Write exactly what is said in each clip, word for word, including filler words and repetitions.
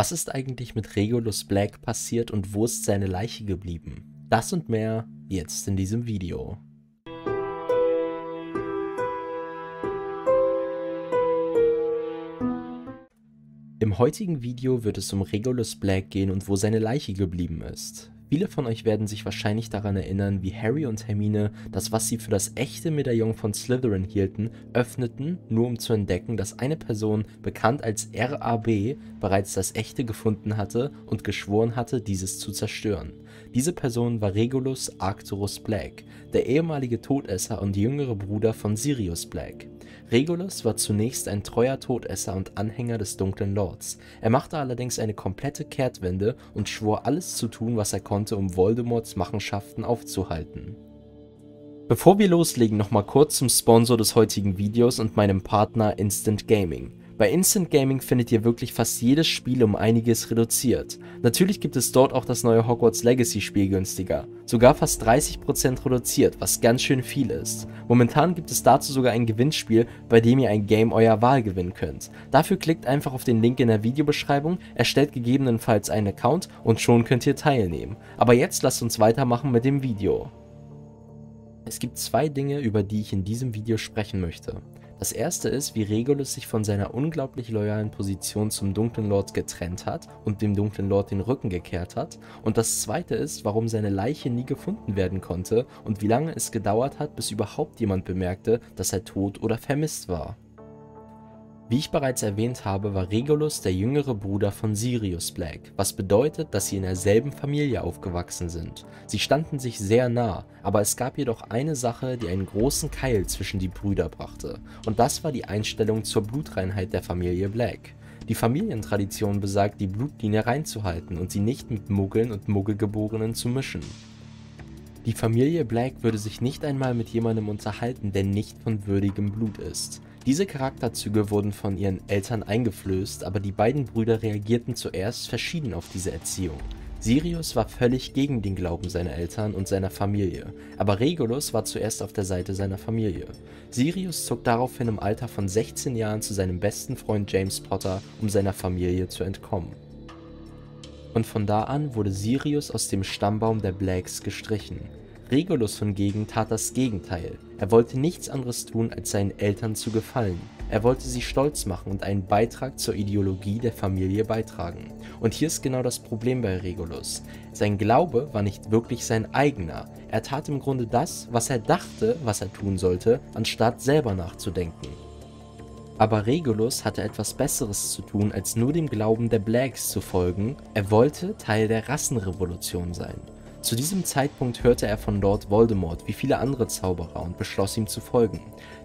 Was ist eigentlich mit Regulus Black passiert und wo ist seine Leiche geblieben? Das und mehr jetzt in diesem Video. Im heutigen Video wird es um Regulus Black gehen und wo seine Leiche geblieben ist. Viele von euch werden sich wahrscheinlich daran erinnern, wie Harry und Hermine das, was sie für das echte Medaillon von Slytherin hielten, öffneten, nur um zu entdecken, dass eine Person, bekannt als R A B, bereits das echte gefunden hatte und geschworen hatte, dieses zu zerstören. Diese Person war Regulus Arcturus Black, der ehemalige Todesser und jüngere Bruder von Sirius Black. Regulus war zunächst ein treuer Todesser und Anhänger des Dunklen Lords. Er machte allerdings eine komplette Kehrtwende und schwor, alles zu tun, was er konnte, um Voldemorts Machenschaften aufzuhalten. Bevor wir loslegen, nochmal kurz zum Sponsor des heutigen Videos und meinem Partner Instant Gaming. Bei Instant Gaming findet ihr wirklich fast jedes Spiel um einiges reduziert. Natürlich gibt es dort auch das neue Hogwarts Legacy Spiel günstiger. Sogar fast dreißig Prozent reduziert, was ganz schön viel ist. Momentan gibt es dazu sogar ein Gewinnspiel, bei dem ihr ein Game eurer Wahl gewinnen könnt. Dafür klickt einfach auf den Link in der Videobeschreibung, erstellt gegebenenfalls einen Account und schon könnt ihr teilnehmen. Aber jetzt lasst uns weitermachen mit dem Video. Es gibt zwei Dinge, über die ich in diesem Video sprechen möchte. Das erste ist, wie Regulus sich von seiner unglaublich loyalen Position zum Dunklen Lord getrennt hat und dem Dunklen Lord den Rücken gekehrt hat, und das zweite ist, warum seine Leiche nie gefunden werden konnte und wie lange es gedauert hat, bis überhaupt jemand bemerkte, dass er tot oder vermisst war. Wie ich bereits erwähnt habe, war Regulus der jüngere Bruder von Sirius Black, was bedeutet, dass sie in derselben Familie aufgewachsen sind. Sie standen sich sehr nah, aber es gab jedoch eine Sache, die einen großen Keil zwischen die Brüder brachte, und das war die Einstellung zur Blutreinheit der Familie Black. Die Familientradition besagt, die Blutlinie reinzuhalten und sie nicht mit Muggeln und Muggelgeborenen zu mischen. Die Familie Black würde sich nicht einmal mit jemandem unterhalten, der nicht von würdigem Blut ist. Diese Charakterzüge wurden von ihren Eltern eingeflößt, aber die beiden Brüder reagierten zuerst verschieden auf diese Erziehung. Sirius war völlig gegen den Glauben seiner Eltern und seiner Familie, aber Regulus war zuerst auf der Seite seiner Familie. Sirius zog daraufhin im Alter von sechzehn Jahren zu seinem besten Freund James Potter, um seiner Familie zu entkommen. Und von da an wurde Sirius aus dem Stammbaum der Blacks gestrichen. Regulus hingegen tat das Gegenteil. Er wollte nichts anderes tun, als seinen Eltern zu gefallen. Er wollte sie stolz machen und einen Beitrag zur Ideologie der Familie beitragen. Und hier ist genau das Problem bei Regulus. Sein Glaube war nicht wirklich sein eigener. Er tat im Grunde das, was er dachte, was er tun sollte, anstatt selber nachzudenken. Aber Regulus hatte etwas Besseres zu tun, als nur dem Glauben der Blacks zu folgen. Er wollte Teil der Rassenrevolution sein. Zu diesem Zeitpunkt hörte er von Lord Voldemort wie viele andere Zauberer und beschloss, ihm zu folgen.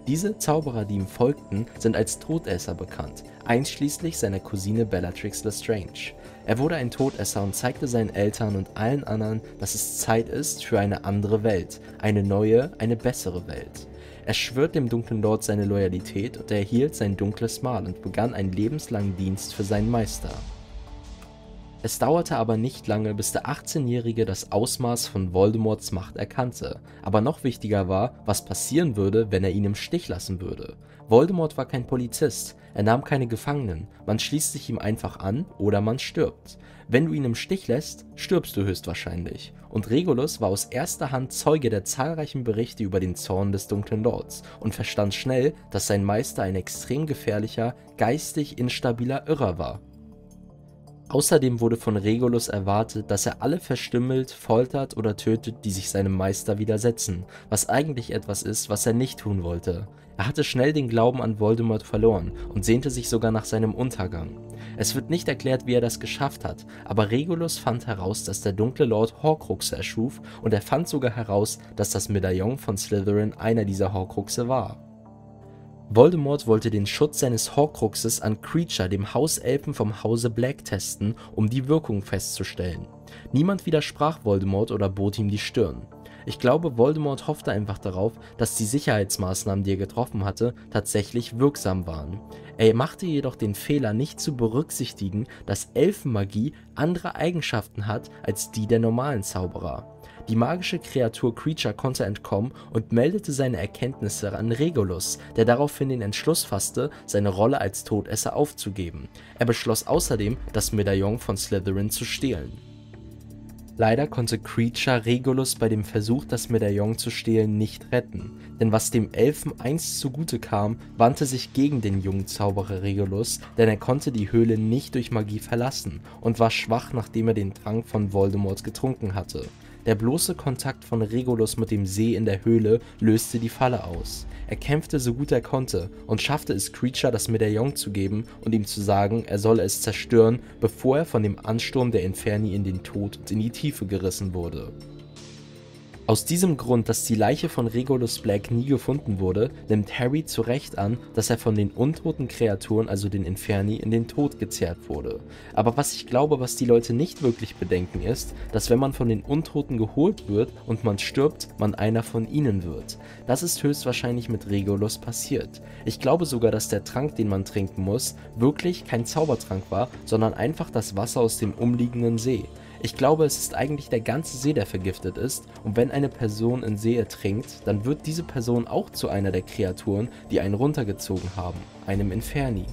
Diese Zauberer, die ihm folgten, sind als Todesser bekannt, einschließlich seiner Cousine Bellatrix Lestrange. Er wurde ein Todesser und zeigte seinen Eltern und allen anderen, dass es Zeit ist für eine andere Welt, eine neue, eine bessere Welt. Er schwört dem Dunklen Lord seine Loyalität und erhielt sein dunkles Mal und begann einen lebenslangen Dienst für seinen Meister. Es dauerte aber nicht lange, bis der achtzehnjährige das Ausmaß von Voldemorts Macht erkannte, aber noch wichtiger war, was passieren würde, wenn er ihn im Stich lassen würde. Voldemort war kein Polizist, er nahm keine Gefangenen, man schließt sich ihm einfach an oder man stirbt. Wenn du ihn im Stich lässt, stirbst du höchstwahrscheinlich. Und Regulus war aus erster Hand Zeuge der zahlreichen Berichte über den Zorn des Dunklen Lords und verstand schnell, dass sein Meister ein extrem gefährlicher, geistig instabiler Irrer war. Außerdem wurde von Regulus erwartet, dass er alle verstümmelt, foltert oder tötet, die sich seinem Meister widersetzen, was eigentlich etwas ist, was er nicht tun wollte. Er hatte schnell den Glauben an Voldemort verloren und sehnte sich sogar nach seinem Untergang. Es wird nicht erklärt, wie er das geschafft hat, aber Regulus fand heraus, dass der dunkle Lord Horcruxe erschuf, und er fand sogar heraus, dass das Medaillon von Slytherin einer dieser Horcruxe war. Voldemort wollte den Schutz seines Horcruxes an Kreacher, dem Hauselfen vom Hause Black, testen, um die Wirkung festzustellen. Niemand widersprach Voldemort oder bot ihm die Stirn. Ich glaube, Voldemort hoffte einfach darauf, dass die Sicherheitsmaßnahmen, die er getroffen hatte, tatsächlich wirksam waren. Er machte jedoch den Fehler, nicht zu berücksichtigen, dass Elfenmagie andere Eigenschaften hat als die der normalen Zauberer. Die magische Kreatur Kreacher konnte entkommen und meldete seine Erkenntnisse an Regulus, der daraufhin den Entschluss fasste, seine Rolle als Todesser aufzugeben. Er beschloss außerdem, das Medaillon von Slytherin zu stehlen. Leider konnte Kreacher Regulus bei dem Versuch, das Medaillon zu stehlen, nicht retten, denn was dem Elfen einst zugute kam, wandte sich gegen den jungen Zauberer Regulus, denn er konnte die Höhle nicht durch Magie verlassen und war schwach, nachdem er den Trank von Voldemort getrunken hatte. Der bloße Kontakt von Regulus mit dem See in der Höhle löste die Falle aus. Er kämpfte so gut er konnte und schaffte es Kreacher, das Medaillon zu geben und ihm zu sagen, er solle es zerstören, bevor er von dem Ansturm der Inferni in den Tod und in die Tiefe gerissen wurde. Aus diesem Grund, dass die Leiche von Regulus Black nie gefunden wurde, nimmt Harry zu Recht an, dass er von den untoten Kreaturen, also den Inferni, in den Tod gezerrt wurde. Aber was ich glaube, was die Leute nicht wirklich bedenken ist, dass wenn man von den Untoten geholt wird und man stirbt, man einer von ihnen wird. Das ist höchstwahrscheinlich mit Regulus passiert. Ich glaube sogar, dass der Trank, den man trinken muss, wirklich kein Zaubertrank war, sondern einfach das Wasser aus dem umliegenden See. Ich glaube, es ist eigentlich der ganze See, der vergiftet ist, und wenn eine Person in See ertrinkt, dann wird diese Person auch zu einer der Kreaturen, die einen runtergezogen haben, einem Inferni.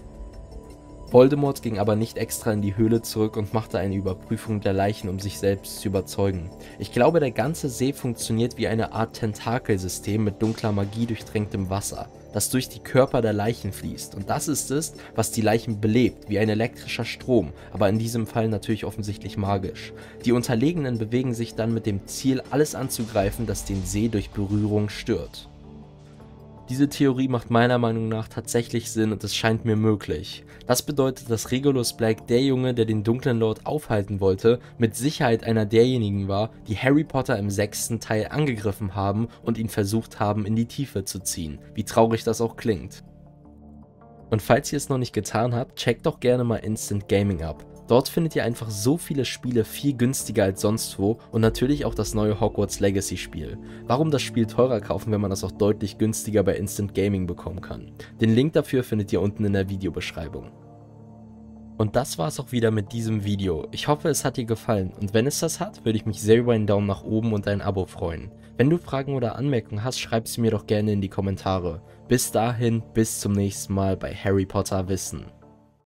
Voldemort ging aber nicht extra in die Höhle zurück und machte eine Überprüfung der Leichen, um sich selbst zu überzeugen. Ich glaube, der ganze See funktioniert wie eine Art Tentakelsystem mit dunkler Magie durchtränktem Wasser, das durch die Körper der Leichen fließt, und das ist es, was die Leichen belebt, wie ein elektrischer Strom, aber in diesem Fall natürlich offensichtlich magisch. Die Unterlegenen bewegen sich dann mit dem Ziel, alles anzugreifen, das den See durch Berührung stört. Diese Theorie macht meiner Meinung nach tatsächlich Sinn und es scheint mir möglich. Das bedeutet, dass Regulus Black, der Junge, der den Dunklen Lord aufhalten wollte, mit Sicherheit einer derjenigen war, die Harry Potter im sechsten Teil angegriffen haben und ihn versucht haben, in die Tiefe zu ziehen, wie traurig das auch klingt. Und falls ihr es noch nicht getan habt, checkt doch gerne mal Instant Gaming ab. Dort findet ihr einfach so viele Spiele viel günstiger als sonst wo und natürlich auch das neue Hogwarts Legacy Spiel. Warum das Spiel teurer kaufen, wenn man das auch deutlich günstiger bei Instant Gaming bekommen kann? Den Link dafür findet ihr unten in der Videobeschreibung. Und das war's auch wieder mit diesem Video. Ich hoffe, es hat dir gefallen und wenn es das hat, würde ich mich sehr über einen Daumen nach oben und ein Abo freuen. Wenn du Fragen oder Anmerkungen hast, schreib sie mir doch gerne in die Kommentare. Bis dahin, bis zum nächsten Mal bei Harry Potter Wissen.